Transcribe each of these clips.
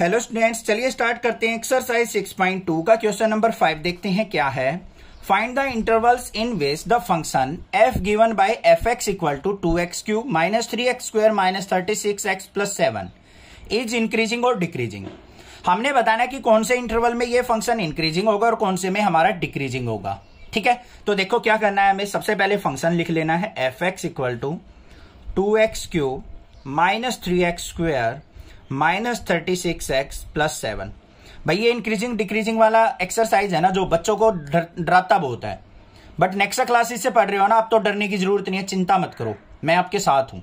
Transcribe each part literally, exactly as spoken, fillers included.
Hello students, चलिए start करते हैं एक्सरसाइज सिक्स पॉइंट टू का क्वेश्चन नंबर फाइव। देखते हैं क्या है। Find the intervals in which the function F given by F X equal to two X cube minus three X square minus thirty six X plus seven is increasing और decreasing. हमने बताना कि कौन से इंटरवल में ये function increasing होगा और कौन से में हमारा डिक्रीजिंग होगा। ठीक है, तो देखो क्या करना है हमें। सबसे पहले फंक्शन लिख लेना है F X equal to two X cube minus three X square minus thirty six X plus seven. भाई ये इंक्रीजिंग डिक्रीजिंग वाला एक्सरसाइज है ना, जो बच्चों को डर, डराता बहुत है। बट नेक्सा क्लासेस से पढ़ रहे हो ना, आप तो डरने की जरूरत नहीं है। चिंता मत करो, मैं आपके साथ हूं।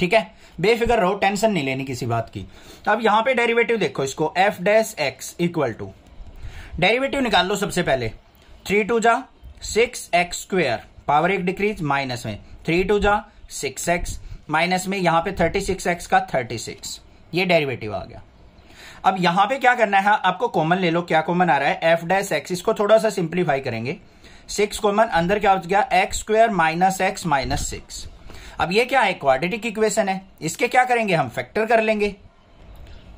ठीक है, बेफिक्र रहो, टेंशन नहीं लेनी किसी बात की। अब यहाँ पे डेरिवेटिव देखो इसको, F dash x equal to derivative निकाल लो। सबसे पहले थ्री टू जा सिक्स एक्स स्क्वेयर, पावर एक डिक्रीज माइनस में, थ्री टू जा सिक्स एक्स माइनस में, यहाँ पे थर्टी सिक्स एक्स का थर्टी सिक्स, ये डेरिवेटिव आ गया। अब यहां पे क्या करना है आपको, कॉमन ले लो। क्या कॉमन आ रहा है, एफ डैश एक्स। इसको थोड़ा सा सिंप्लीफाई करेंगे, सिक्स कॉमन, अंदर क्या हो गया X square minus X minus six. अब ये क्या है, क्वाड्रेटिक इक्वेशन है। इसके क्या करेंगे हम, फैक्टर कर लेंगे।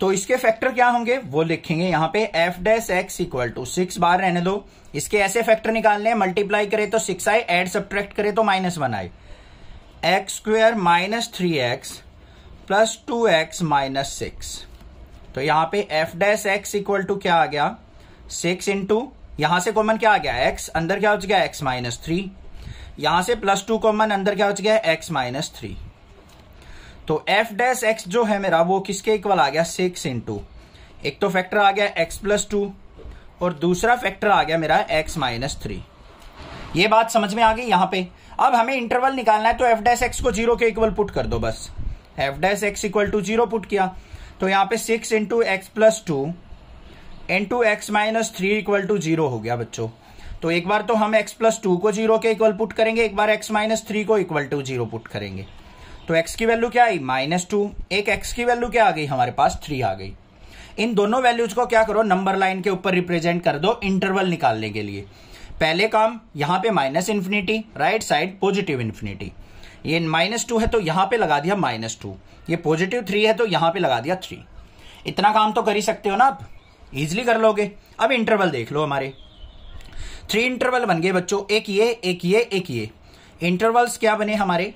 तो इसके फैक्टर क्या होंगे वो लिखेंगे यहां पे, F dash x equal to six, बाहर रहने दो। इसके ऐसे फैक्टर निकालने, मल्टीप्लाई करे तो सिक्स आए, एड सब्ट्रैक्ट करे तो माइनस वन आए, x square minus three x plus two x minus six. तो यहां पे F dash x equal to क्या आ गया, सिक्स इंटू, यहां से कॉमन क्या आ गया एक्स, अंदर क्या हो गया एक्स माइनस थ्री, यहां से प्लस टू कॉमन, अंदर क्या हो गया एक्स माइनस थ्री। तो एफ डैश एक्स जो है मेरा वो किसके इक्वल आ गया, सिक्स इंटू, एक तो फैक्टर आ गया एक्स प्लस टू और दूसरा फैक्टर आ गया मेरा एक्स माइनस थ्री। ये बात समझ में आ गई यहां पे। अब हमें इंटरवल निकालना है तो एफ डैश एक्स को जीरो के इक्वल पुट कर दो बस। F dash x equal to zero put किया तो यहाँ पे six into x plus two into x minus three equal to zero हो गया बच्चों। तो एक बार तो हम एक्स प्लस टू को जीरो के इक्वल पुट करेंगे, एक बार एक्स माइनस थ्री को इक्वल टू जीरो पुट करेंगे। तो एक्स की वैल्यू क्या आई, माइनस टू, एक एक्स की वैल्यू क्या आ गई हमारे पास, थ्री आ गई। इन दोनों वैल्यूज को क्या करो, नंबर लाइन के ऊपर रिप्रेजेंट कर दो इंटरवल निकालने के लिए। पहले काम यहाँ पे minus infinity, right side positive infinity. ये माइनस टू है तो यहां पे लगा दिया माइनस टू, ये पॉजिटिव थ्री है तो यहां पे लगा दिया थ्री। इतना काम तो कर ही सकते हो ना आप, इजिली कर लोगे। अब इंटरवल देख लो, हमारे थ्री इंटरवल बन गए बच्चों, एक ये एक ये एक ये। इंटरवल्स क्या बने हमारे,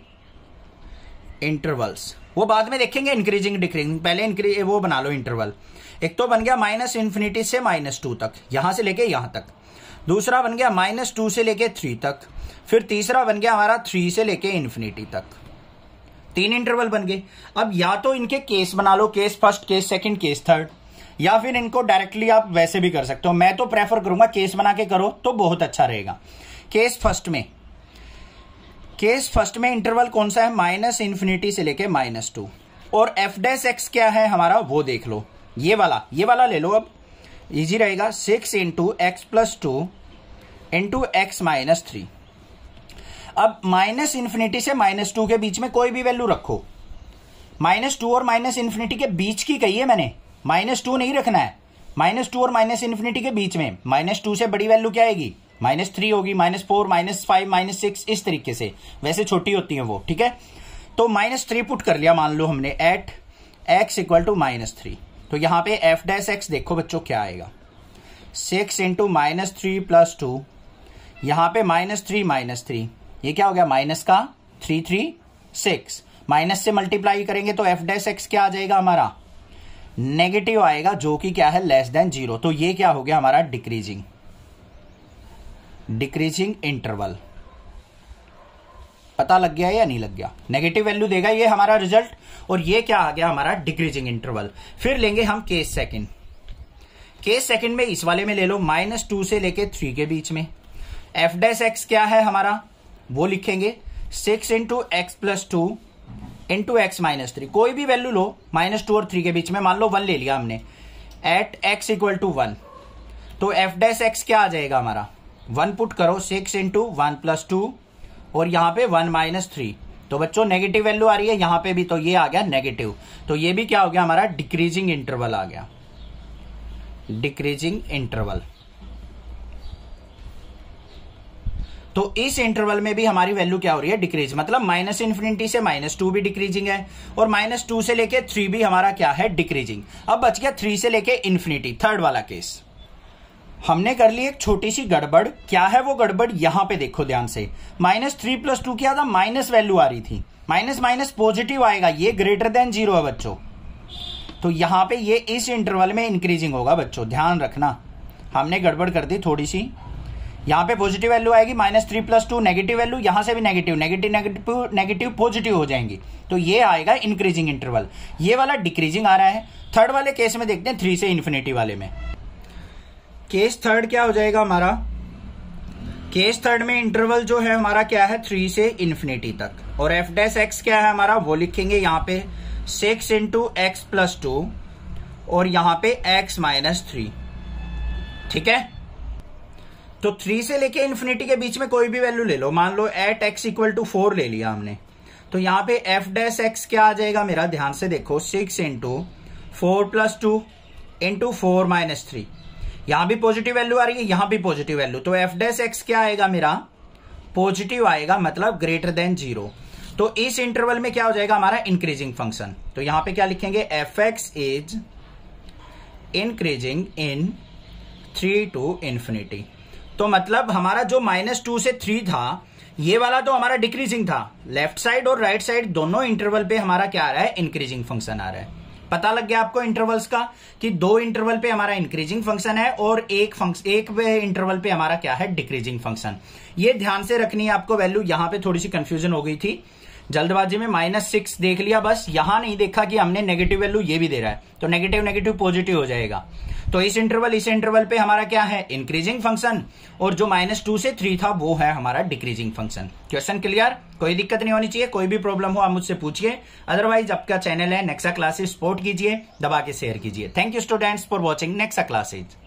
इंटरवल्स वो बाद में देखेंगे, इंक्रीजिंग डिक्रीजिंग। पहले इंक्रीज वो बना लो इंटरवल। एक तो बन गया माइनस इन्फिनिटी से माइनस टू तक, यहां से लेके यहां तक। दूसरा बन गया माइनस टू से लेके थ्री तक। फिर तीसरा बन गया हमारा थ्री से लेके इन्फिनिटी तक। तीन इंटरवल बन गए। अब या तो इनके केस बना लो, case first, case second, case third, या फिर इनको डायरेक्टली आप वैसे भी कर सकते हो। मैं तो प्रेफर करूंगा केस बना के करो तो बहुत अच्छा रहेगा। केस फर्स्ट में, केस फर्स्ट में इंटरवल कौन सा है, माइनस इन्फिनिटी से लेके माइनस टू। और एफ डैश एक्स क्या है हमारा वो देख लो, ये वाला ये वाला ले लो, अब इजी रहेगा। Six into x plus two into x minus three. अब माइनस इन्फिनिटी से माइनस टू के बीच में कोई भी वैल्यू रखो। माइनस टू और माइनस इन्फिनिटी के बीच की कही है मैंने, माइनस टू नहीं रखना है। माइनस टू और माइनस इन्फिनिटी के बीच में, माइनस टू से बड़ी वैल्यू क्या आएगी, माइनस थ्री होगी, minus four, minus five, minus six, इस तरीके से। वैसे छोटी होती है वो, ठीक है। तो माइनस थ्री पुट कर लिया मान लो हमने at x equal to minus three. तो यहां पे एफ डैश एक्स देखो बच्चों क्या आएगा, six into minus three plus two, यहां पर माइनस थ्री माइनस थ्री, ये क्या हो गया माइनस का थ्री थ्री सिक्स, माइनस से मल्टीप्लाई करेंगे तो एफ डैश एक्स क्या आ जाएगा हमारा, नेगेटिव आएगा, जो कि क्या है लेस देन जीरो। तो ये क्या हो गया हमारा डिक्रीजिंग, डिक्रीजिंग इंटरवल। पता लग गया या नहीं लग गया, नेगेटिव वैल्यू देगा ये हमारा रिजल्ट। और ये क्या आ गया हमारा डिक्रीजिंग इंटरवल। फिर लेंगे हम केस सेकंड। केस सेकंड में इस वाले में ले लो, माइनस टू से लेके थ्री के बीच में। एफ डैश एक्स क्या है हमारा वो लिखेंगे, six into x plus two into x minus three. कोई भी वैल्यू लो माइनस टू और थ्री के बीच में, मान लो वन ले लिया हमने, at x equal to one. तो एफ डैश एक्स क्या आ जाएगा हमारा, वन पुट करो, six into one plus two और यहाँ पे वन माइनस थ्री। तो बच्चों नेगेटिव वैल्यू आ रही है यहाँ पे भी, तो ये आ गया नेगेटिव। तो ये भी क्या हो गया हमारा डिक्रीजिंग इंटरवल आ गया, डिक्रीजिंग इंटरवल। तो इस इंटरवल में भी हमारी वैल्यू क्या हो रही है, डिक्रीज, मतलब माइनस इन्फिनिटी से माइनस टू भी डिक्रीजिंग है और माइनस टू से लेके थ्री भी हमारा क्या है, डिक्रीजिंग। अब बच गया थ्री से लेके इन्फिनिटी, थर्ड वाला केस। हमने कर ली एक छोटी सी गड़बड़, क्या है वो गड़बड़, यहां पे देखो ध्यान से, माइनस थ्री प्लस टू किया था, माइनस वैल्यू आ रही थी, माइनस माइनस पॉजिटिव आएगा, ये ग्रेटर देन जीरो है बच्चों। तो यहां पे ये इस इंटरवल में इंक्रीजिंग होगा बच्चों, ध्यान रखना। हमने गड़बड़ कर दी थोड़ी सी, यहां पे पॉजिटिव वैल्यू आएगी, minus three plus two negative value, यहां से भी negative negative negative negative positive हो जाएंगी, तो ये आएगा इंक्रीजिंग इंटरवल। ये वाला डिक्रीजिंग आ रहा है। थर्ड वाले केस में देखते हैं, थ्री से इन्फिनिटी वाले में, केस थर्ड क्या हो जाएगा हमारा, केस थर्ड में इंटरवल जो है हमारा क्या है, थ्री से इन्फिनिटी तक, और एफ डैश एक्स क्या है हमारा, वो लिखेंगे यहाँ पे six into x plus two और यहाँ पे एक्स माइनस थ्री, ठीक है। तो थ्री से लेके इन्फिनिटी के बीच में कोई भी वैल्यू ले लो, मान लो at x equal to four ले लिया हमने, तो यहाँ पे एफ डैश एक्स क्या आ जाएगा मेरा, ध्यान से देखो, six into four plus two into four minus three, यहां भी पॉजिटिव वैल्यू आ रही है, यहां भी पॉजिटिव वैल्यू, तो एफ डैश एक्स क्या आएगा मेरा, पॉजिटिव आएगा, मतलब ग्रेटर देन जीरो। तो इस इंटरवल में क्या हो जाएगा हमारा, इंक्रीजिंग फंक्शन। तो यहां पे क्या लिखेंगे, F x is increasing in three to infinity. तो मतलब हमारा जो माइनस टू से थ्री था, ये वाला तो हमारा डिक्रीजिंग था, लेफ्ट साइड और राइट साइड दोनों इंटरवल पे हमारा क्या आ रहा है, इंक्रीजिंग फंक्शन आ रहा है। पता लग गया आपको इंटरवल्स का कि दो इंटरवल पे हमारा इंक्रीजिंग फंक्शन है और एक फंक्शन एक इंटरवल पे हमारा क्या है, डिक्रीजिंग फंक्शन। ये ध्यान से रखनी है आपको वैल्यू। यहां पे थोड़ी सी कंफ्यूजन हो गई थी जल्दबाजी में, माइनस सिक्स देख लिया बस, यहां नहीं देखा कि हमने नेगेटिव वैल्यू ये भी दे रहा है, तो नेगेटिव नेगेटिव पॉजिटिव हो जाएगा। तो इस इंटरवल इस इंटरवल पे हमारा क्या है, इंक्रीजिंग फंक्शन, और जो माइनस टू से थ्री था वो है हमारा डिक्रीजिंग फंक्शन। क्वेश्चन क्लियर, कोई दिक्कत नहीं होनी चाहिए, कोई भी प्रॉब्लम हो आप मुझसे पूछिए, अदरवाइज आपका चैनल है नेक्सा क्लासेस, सपोर्ट कीजिए, दबा के शेयर कीजिए। Thank you students for watching Nexa classes.